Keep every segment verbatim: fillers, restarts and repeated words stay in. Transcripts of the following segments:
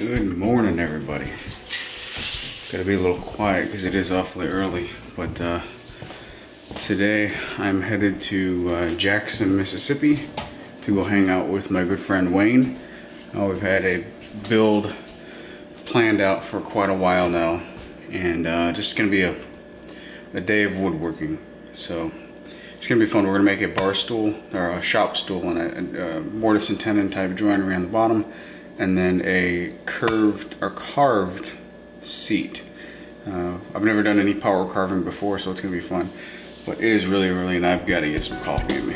Good morning, everybody. Gotta be a little quiet because it is awfully early, but uh, today I'm headed to uh, Jackson, Mississippi to go hang out with my good friend Wayne. Uh, we've had a build planned out for quite a while now, and uh, just gonna be a, a day of woodworking. So it's gonna be fun. We're gonna make a bar stool, or a shop stool, and a, a mortise and tenon type joinery on the bottom, and then a curved or carved seat. Uh, I've never done any power carving before, so it's gonna be fun. But it is really early and I've gotta get some coffee in me.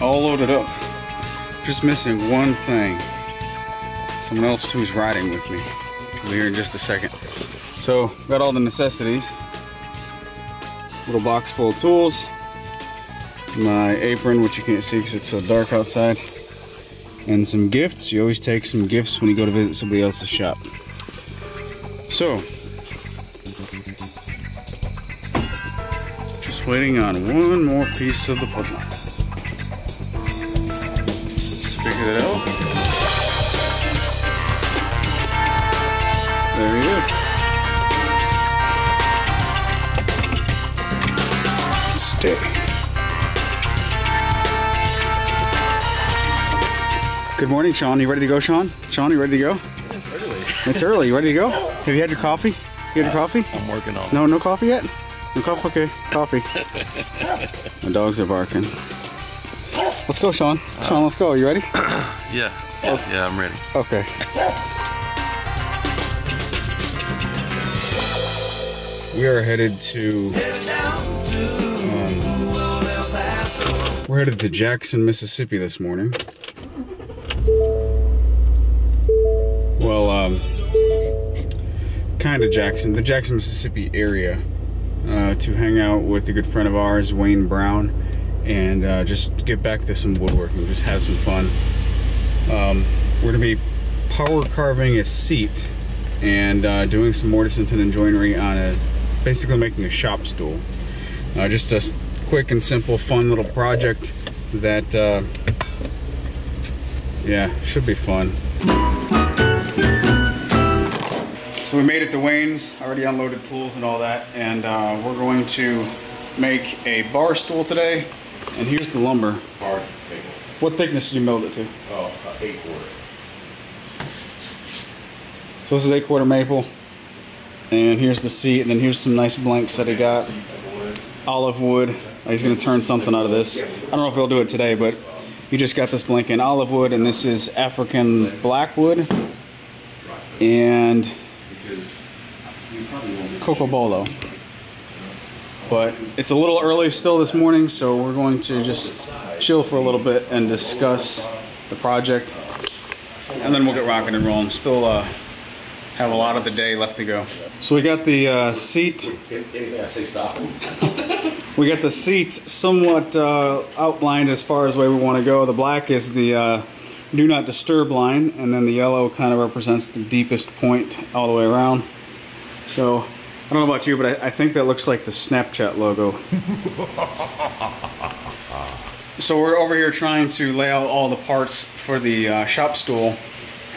All loaded up. Just missing one thing. Someone else who's riding with me. I'll be here in just a second. So, got all the necessities. Little box full of tools. My apron, which you can't see because it's so dark outside. And some gifts. You always take some gifts when you go to visit somebody else's shop. So, just waiting on one more piece of the puzzle. It out. There he is. Stay. Good morning, Sean. You ready to go, Sean? Sean, you ready to go? It's early. It's early. You ready to go? Have you had your coffee? You had your coffee? I'm working on it. No, no coffee yet? No coffee? Okay, coffee. My dogs are barking. Let's go, Sean. Uh, Sean, let's go. Are you ready? Yeah. Oh. Yeah, I'm ready. Okay. We are headed to... Um, we're headed to Jackson, Mississippi this morning. Well, um... kind of Jackson. The Jackson, Mississippi area. Uh, to hang out with a good friend of ours, Wayne Brown. And uh, just get back to some woodworking, just have some fun. Um, we're gonna be power carving a seat and uh, doing some mortise and tenon joinery on a, basically making a shop stool. Uh, just a quick and simple, fun little project that, uh, yeah, should be fun. So we made it to Wayne's, already unloaded tools and all that, and uh, we're going to make a bar stool today. And here's the lumber. Hard maple. What thickness did you meld it to? Oh, uh, eight quarter. So this is eight quarter maple. And here's the seat, and then here's some nice blanks that he got. Olive wood. Oh, he's gonna turn something out of this. I don't know if he'll do it today, but he just got this blank in olive wood, and this is African blackwood and cocobolo. But it's a little early still this morning, so we're going to just chill for a little bit and discuss the project, and then we'll get rocking and rolling. Still uh, have a lot of the day left to go. So we got the uh, seat. Anything I say, stop. We got the seat somewhat uh, outlined as far as where we want to go. The black is the uh, do not disturb line, and then the yellow kind of represents the deepest point all the way around. So. I don't know about you, but I, I think that looks like the Snapchat logo. So we're over here trying to lay out all the parts for the uh, shop stool,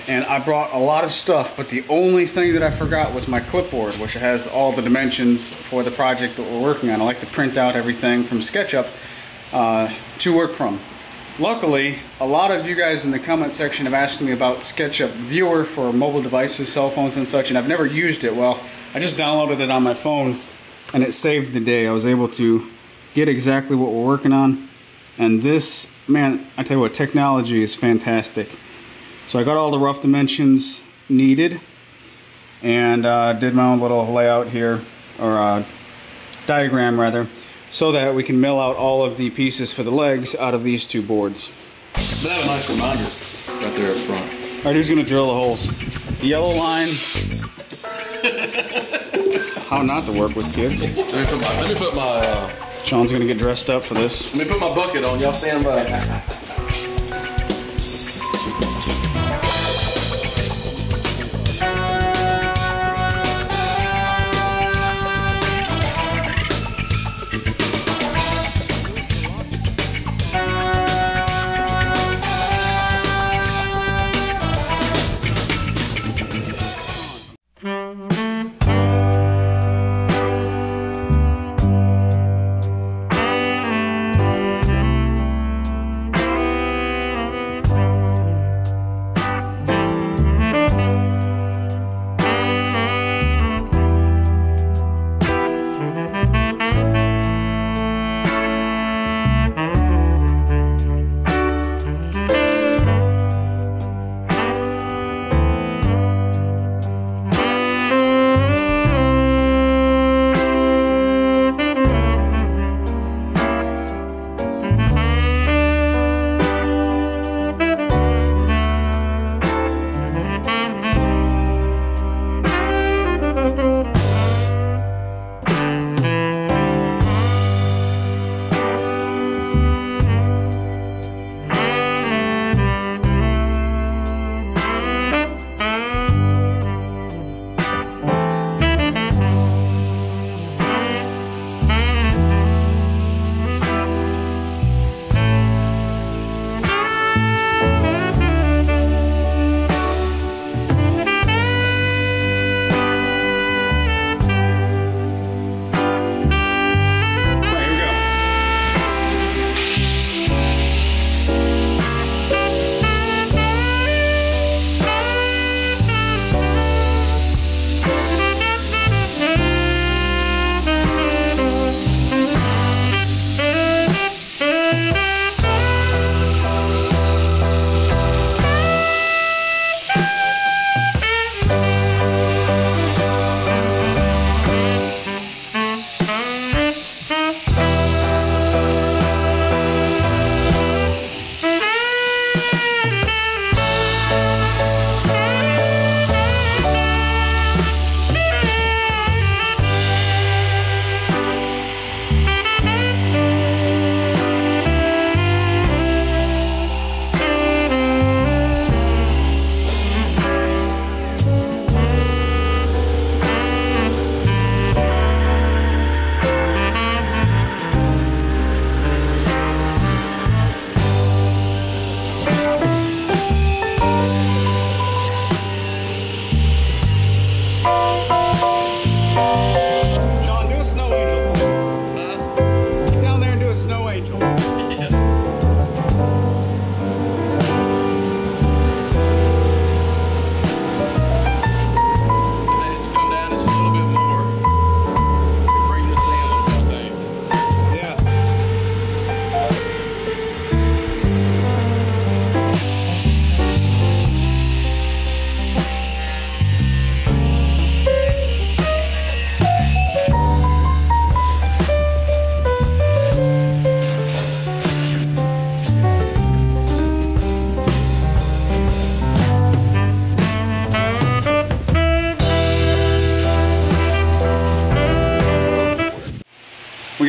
and I brought a lot of stuff, but the only thing that I forgot was my clipboard, which has all the dimensions for the project that we're working on. I like to print out everything from SketchUp uh, to work from. Luckily, a lot of you guys in the comment section have asked me about SketchUp Viewer for mobile devices, cell phones and such, and I've never used it. Well, I just downloaded it on my phone and it saved the day. I was able to get exactly what we're working on. And this, man, I tell you what, technology is fantastic. So I got all the rough dimensions needed and uh, did my own little layout here, or uh, diagram rather, so that we can mill out all of the pieces for the legs out of these two boards. But that was a nice reminder right there up front. Alright, who's gonna drill the holes? The yellow line. How not to work with kids. Let me put my, let me put my uh, Sean's gonna get dressed up for this. Let me put my bucket on, y'all stand by.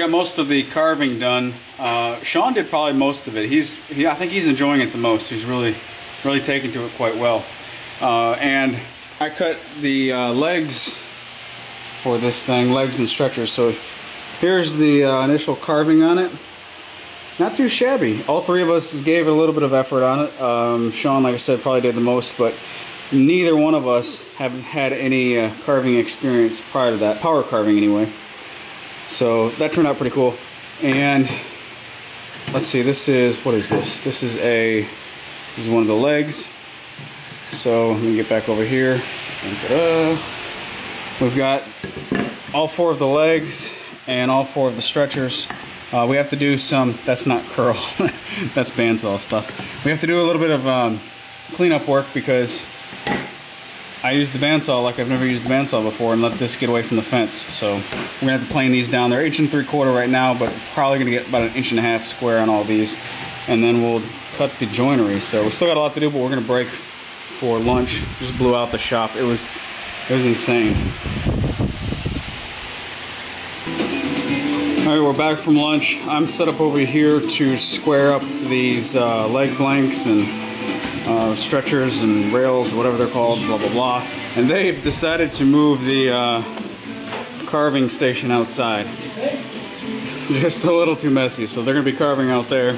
Most of the carving done. Uh, Sean did probably most of it. He's, he, I think he's enjoying it the most. He's really, really taken to it quite well. Uh, and I cut the uh, legs for this thing, legs and stretchers. So here's the uh, initial carving on it. Not too shabby. All three of us gave a little bit of effort on it. Um, Sean, like I said, probably did the most, but neither one of us have had any uh, carving experience prior to that, power carving anyway. So that turned out pretty cool. And let's see, this is, what is this? This is a, this is one of the legs. So let me get back over here. And we've got all four of the legs and all four of the stretchers. Uh, we have to do some, that's not curl, that's bandsaw stuff. We have to do a little bit of um, cleanup work because I used the bandsaw like I've never used the bandsaw before and let this get away from the fence. So we're gonna have to plane these down. They're inch and three quarter right now, but probably gonna get about an inch and a half square on all these. And then we'll cut the joinery. So we still got a lot to do, but we're gonna break for lunch. Just blew out the shop. It was, it was insane. All All right, we're back from lunch. I'm set up over here to square up these uh, leg blanks and uh, stretchers and rails, whatever they're called, blah, blah, blah. And they've decided to move the uh, carving station outside. Just a little too messy, so they're gonna be carving out there.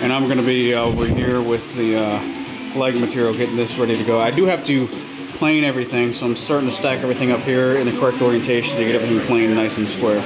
And I'm gonna be uh, over here with the uh, leg material, getting this ready to go. I do have to plane everything, so I'm starting to stack everything up here in the correct orientation to get everything plane, nice and square.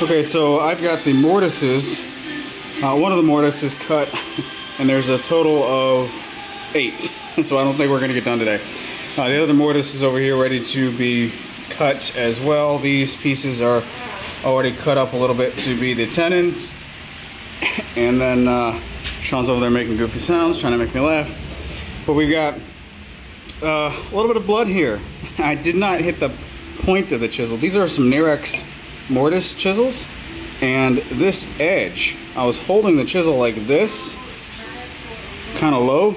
Okay, so I've got the mortises, uh, one of the mortises cut, and there's a total of eight, so I don't think we're going to get done today. Uh, the other mortise is over here ready to be cut as well. These pieces are already cut up a little bit to be the tenons, and then uh, Sean's over there making goofy sounds, trying to make me laugh. But we've got uh, a little bit of blood here. I did not hit the point of the chisel. These are some Narex mortise chisels, and this edge, I was holding the chisel like this, kind of low,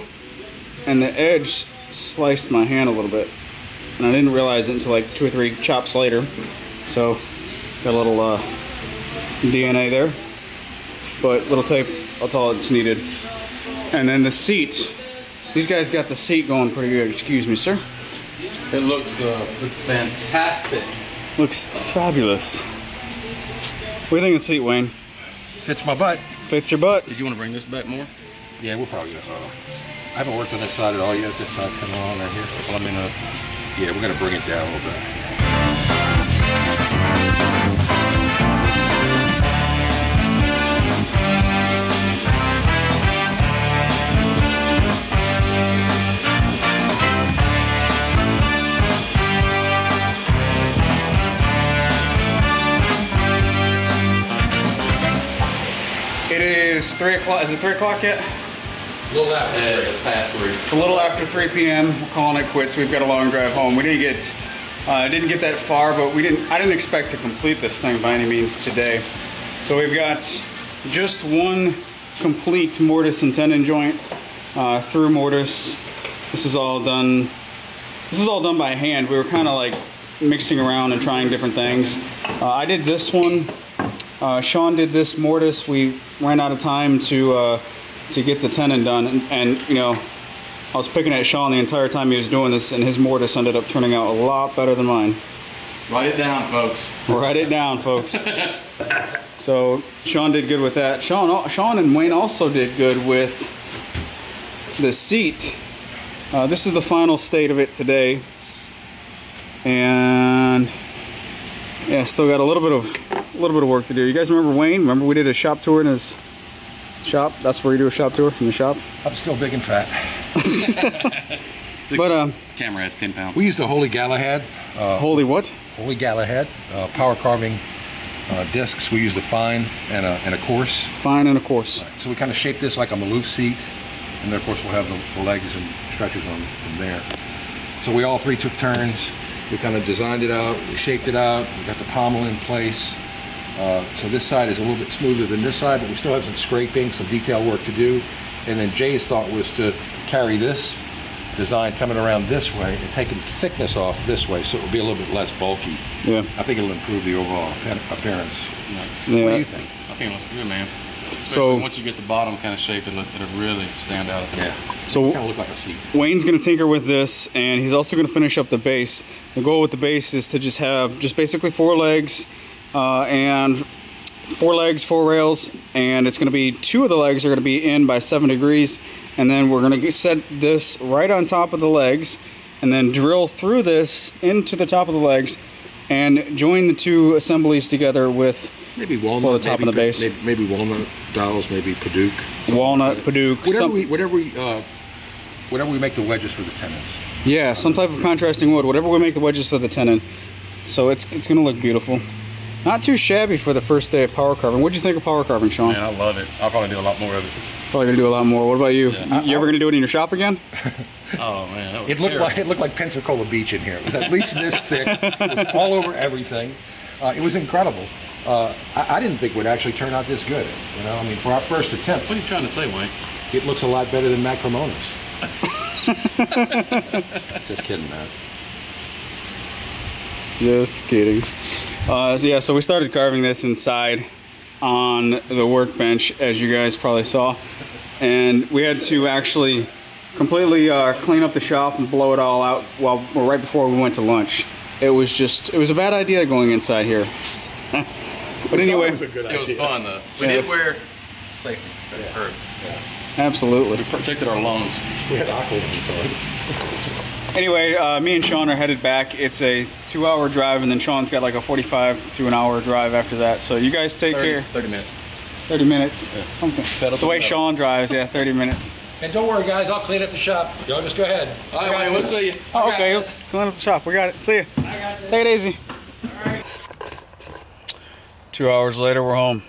and the edge sliced my hand a little bit, and I didn't realize it until like two or three chops later. So got a little uh, D N A there, but little tape, that's all it's needed. And then the seat, these guys got the seat going pretty good. Excuse me, sir. It looks uh, looks fantastic. Looks fabulous. What do you think of the seat, Wayne? Fits my butt. Fits your butt. Did you want to bring this back more? Yeah, we'll probably. Uh, I haven't worked on this side at all yet. This side's coming on right here. Well, I mean, uh, yeah, we're gonna bring it down a little bit. It is three o'clock. Is it three o'clock yet? It's a little after yeah, three. It's past three. It's a little after three P M We're calling it quits. We've got a long drive home. We didn't get, uh, didn't get that far, but we didn't. I didn't expect to complete this thing by any means today. So we've got just one complete mortise and tenon joint uh, through mortise. This is all done. This is all done by hand. We were kind of like mixing around and trying different things. Uh, I did this one. Uh, Sean did this mortise. We ran out of time to uh, to get the tenon done, and, and you know, I was picking at Sean the entire time he was doing this, and his mortise ended up turning out a lot better than mine. Write it down, folks. Write it down, folks. So Sean did good with that. Sean, Sean and Wayne also did good with the seat. Uh, this is the final state of it today, and yeah, still got a little bit of. A little bit of work to do. You guys remember Wayne? Remember we did a shop tour in his shop? That's where you do a shop tour, in the shop? I'm still big and fat. But um, camera has ten pounds. We used a Holy Galahad. Uh, Holy what? Holy Galahad. Uh, power carving uh, discs. We used a fine and a, and a coarse. Fine and a coarse. Right. So we kind of shaped this like a Maloof seat. And then of course we'll have the, the legs and stretchers on from there. So we all three took turns. We kind of designed it out. We shaped it out. We got the pommel in place. Uh, so this side is a little bit smoother than this side, but we still have some scraping, some detail work to do. And then Jay's thought was to carry this design coming around this way and taking thickness off this way, so it will be a little bit less bulky. Yeah. I think it'll improve the overall appearance. Yeah. What do you think? I think it looks good, man. Especially so once you get the bottom kind of shape, it'll, it'll really stand out. Yeah. So kind of look like a seat. Wayne's going to tinker with this, and he's also going to finish up the base. The goal with the base is to just have just basically four legs. Uh, and four legs, four rails, and it's going to be two of the legs are going to be in by seven degrees, and then we're going to set this right on top of the legs, and then drill through this into the top of the legs, and join the two assemblies together with maybe walnut, the top maybe, and the base. Maybe, maybe walnut dowels, maybe Padauk. Walnut, Padauk. Whatever some, we, whatever we, uh, whatever we make the wedges for the tenons. Yeah, some type of contrasting wood. Whatever we make the wedges for the tenon. So it's it's going to look beautiful. Not too shabby for the first day of power carving. What do you think of power carving, Sean? Man, I love it. I'll probably do a lot more of it. Probably gonna do a lot more. What about you? Yeah. You ever gonna do it in your shop again? Oh man, that was it looked terrible. like it looked like Pensacola Beach in here. It was at least this thick. It was all over everything. Uh, it was incredible. Uh, I, I didn't think it would actually turn out this good. You know, I mean, for our first attempt. What are you trying to say, Wayne? It looks a lot better than Macromonas. Just kidding, man. Just kidding. Uh, so yeah, so we started carving this inside on the workbench, as you guys probably saw, and we had to actually completely uh, clean up the shop and blow it all out while well, right before we went to lunch. It was just it was a bad idea going inside here. But anyway, it was, a good idea. It was fun though. We yeah. did wear safety. Yeah. Yeah. Absolutely. We protected our lungs. We had aqua. Anyway, uh, me and Sean are headed back. It's a two-hour drive, and then Sean's got like a forty-five to an hour drive after that. So you guys take thirty, care. Thirty minutes. Thirty minutes. Yeah. Something. Pedal the way pedal. Sean drives, yeah, thirty minutes. And don't worry, guys. I'll clean up the shop. Y'all just go ahead. All right, right we'll this. see you. Oh, okay, let's clean up the shop. We got it. See you. I got this. Take it easy. All right. Two hours later, we're home.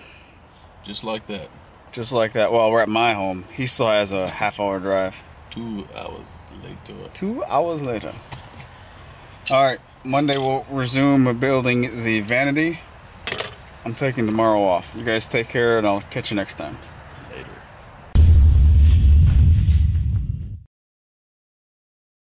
Just like that. Just like that. Well, we're at my home. He still has a half-hour drive. Two hours later. Two hours later. All right, Monday we'll resume building the vanity. I'm taking tomorrow off. You guys take care, and I'll catch you next time.